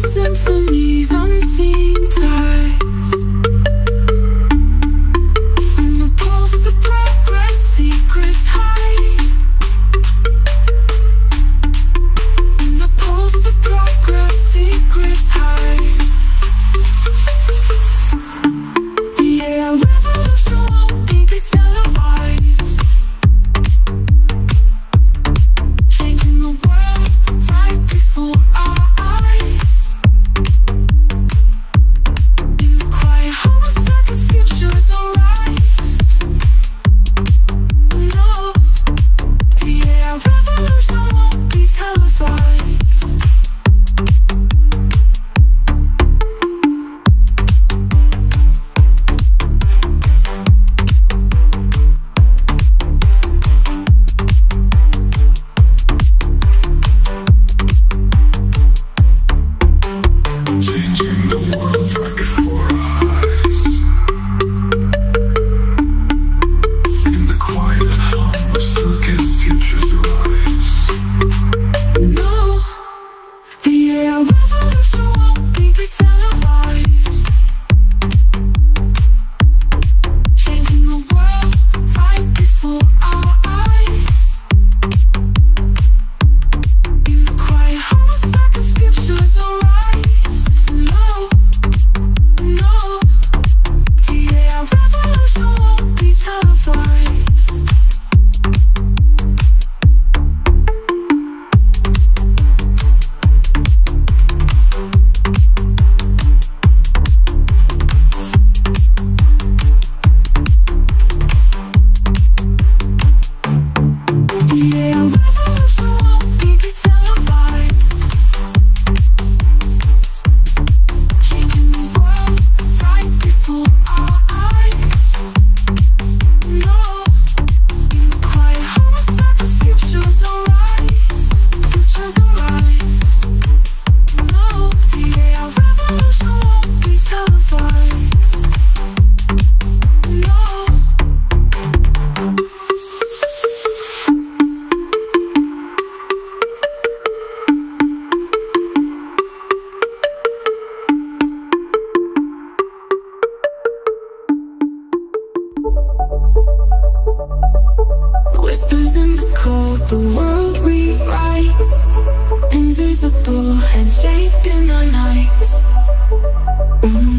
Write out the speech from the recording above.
symphonies unseen ties, and the pulse of progress, secrets hiding, and the pulse of progress, secrets hiding. The AI revolution won't be televised, changing the world right before our eyes. Whispers in the cold, the world rewrites. Invisible hands shaping our nights.